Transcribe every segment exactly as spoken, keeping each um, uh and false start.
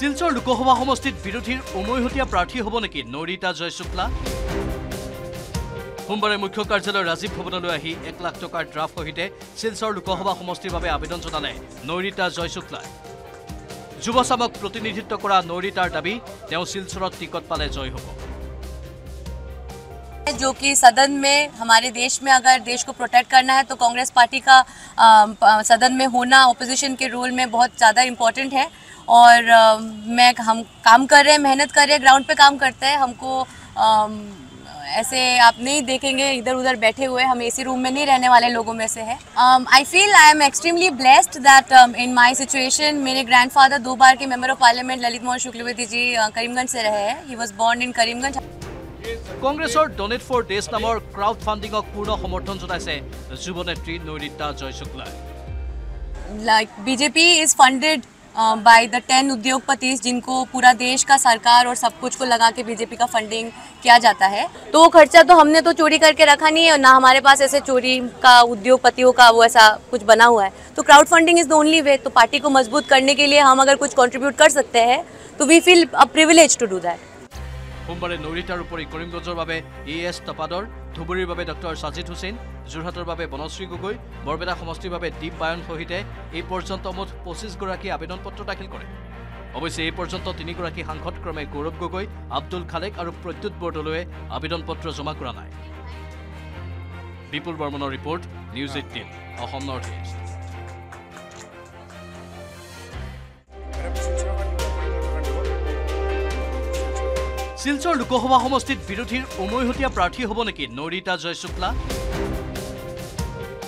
শিলচৰ লোকসভা সমষ্টিত বিৰোধীৰ উমৈহতীয়া প্ৰাৰ্থী হ'ব নেকি নৰিতা জয় শুক্লা? সোমবাৰে মুখ্য কাৰ্যালয় ৰাজীৱ ভৱনলৈ আহি এক লাখ টকাৰ ড্ৰাফ্ট সহিতে শিলচৰ লোকসভা সমষ্টিৰ বাবে আবেদন জনালে নৰিতা জয় শুক্লা। যুৱ চামক প্ৰতিনিধিত্ব কৰা নৰিতাৰ দাবী তেওঁ শিলচৰত টিকট পালে জয় হ'ব। जो कि सदन में हमारे देश में अगर देश को प्रोटेक्ट करना है तो कांग्रेस पार्टी का आ, सदन में होना ओपोजिशन के रोल में बहुत ज़्यादा इम्पोर्टेंट है। और आ, मैं हम काम कर रहे हैं, मेहनत कर रहे हैं, ग्राउंड पे काम करते हैं। हमको आ, ऐसे आप नहीं देखेंगे इधर उधर बैठे हुए, हम एसी रूम में नहीं रहने वाले लोगों में से है। I feel I am extremely blessed that in my situation. मेरे ग्रैंडफादर दो बार के member of parliament Lalit Mohan Shukla Vaidya ji Karimganj से रहे हैं। He was born in Karimganj. कांग्रेसर डोनेट फॉर देश नामर क्राउड फंडिंगक पूर्ण समर्थन जताइसे युव नेत्री नैरिता जय Shukla. Like BJP is funded by the ten उद्योगपतिज जिनको पूरा देश का सरकार और सब कुछ को लगा के बीजेपी का फंडिंग किया जाता है। तो वो खर्चा तो हमने तो चोरी करके रखा नहीं है, ना हमारे पास ऐसे चोरी का उद्योगपतियों का वो ऐसा कुछ बना हुआ है। तो crowd funding is the only way. तो पार्टी को मजबूत करने के लिए हम अगर कुछ कॉन्ट्रीब्यूट कर सकते हैं तो we feel a privilege to do that. सोमवारे नैरितार उपरि करीमगंजर बाबे ए एस तपादर, धुबुरीर बाबे डॉक्टर साजिद हुसैन, जोरहाटर बाबे बनश्री गगोई, बरबेटा समष्टिर बाबे दीप बायन सहिते ए पर्यन्त मोट पच्चीस गराकी आवेदन पत्र दाखिल करे। अवश्य ए पर्यन्त तीन गराकी सांसद क्रमे गौरव गगोई, अब्दुल खालेक और प्रद्युत बरदलैए आवेदन पत्र जमा करा नाय। बिपुल बर्मনৰ रिपोर्ट, न्यूज अठारह, অসম নৰ্থ ইষ্ট। শিলচৰ লোকসভা সমষ্টিত বিৰোধীৰ উমৈহতীয়া প্ৰাৰ্থী হ'ব নেকি নৰিতা জয় শুক্লা?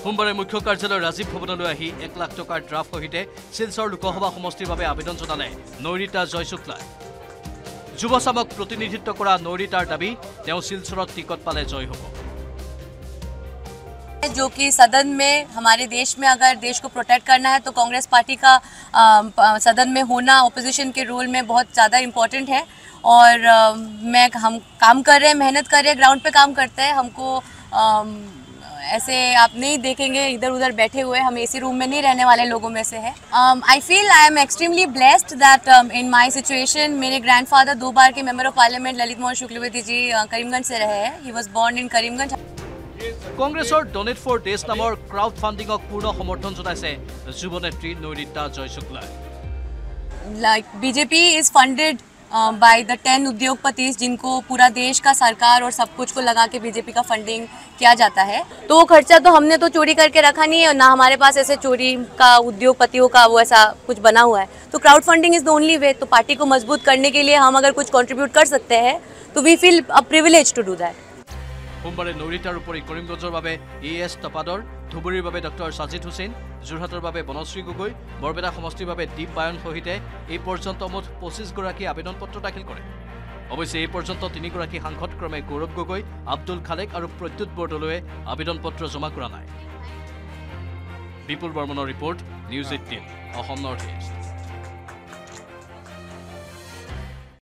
সোমবাৰে মুখ্য কাৰ্যালয় ৰাজীৱ ভৱনলৈ আহি এক লাখ টকাৰ ড্ৰাফ্ট সহিতে শিলচৰ লোকসভা সমষ্টিৰ বাবে আবেদন জনালে নৰিতা জয় শুক্লাই। যুৱ চামক প্ৰতিনিধিত্ব কৰা নৰিতাৰ দাবী তেওঁ শিলচৰত টিকট পালে জয় হ'ব। जो कि सदन में हमारे देश में अगर देश को प्रोटेक्ट करना है तो कांग्रेस पार्टी का आ, सदन में होना ओपोजिशन के रोल में बहुत ज़्यादा इम्पोर्टेंट है। और आ, मैं हम काम कर रहे हैं, मेहनत कर रहे हैं, ग्राउंड पे काम करते हैं। हमको आ, ऐसे आप नहीं देखेंगे इधर उधर बैठे हुए, हम एसी रूम में नहीं रहने वाले लोगों में से है। I feel I am extremely blessed that in my situation. मेरे ग्रैंडफादर दो बार के member of parliament Lalit Mohan Shukla Vaidya ji Karimganj से रहे हैं। He was born in Karimganj. कांग्रेसर डोनेट फॉर देश नामर क्राउड फंडिंगक पूर्ण समर्थन जताइसे युव नेत्री नैरिता जय Shukla. Like BJP is funded by the ten उद्योगपतिज जिनको पूरा देश का सरकार और सब कुछ को लगा के बीजेपी का फंडिंग किया जाता है। तो वो खर्चा तो हमने तो चोरी करके रखा नहीं है, ना हमारे पास ऐसे चोरी का उद्योगपतियों का वो ऐसा कुछ बना हुआ है। तो crowd funding is the only way. तो पार्टी को मजबूत करने के लिए हम अगर कुछ कॉन्ट्रीब्यूट कर सकते हैं तो we feel a privilege to do that. सोमवारे नैरितार उपरि करीमगंजर बाबे ए एस तपादर, धुबुरीर बाबे डॉक्टर साजिद हुसैन, जोरहाटर बाबे बनश्री गगोई, बरबेटा समष्टिर बाबे दीप बायन सहिते ए पर्यन्त मोट पच्चीस गराकी आवेदन पत्र दाखिल करे। अवश्य ए पर्यन्त तीन गराकी सांसद क्रमे गौरव गगोई, अब्दुल खालेक और प्रद्युत बरदलैए आवेदन पत्र जमा करा नाय। बिपुल बर्मনৰ रिपोर्ट, न्यूज अठारह, অসম নৰ্থ ইষ্ট।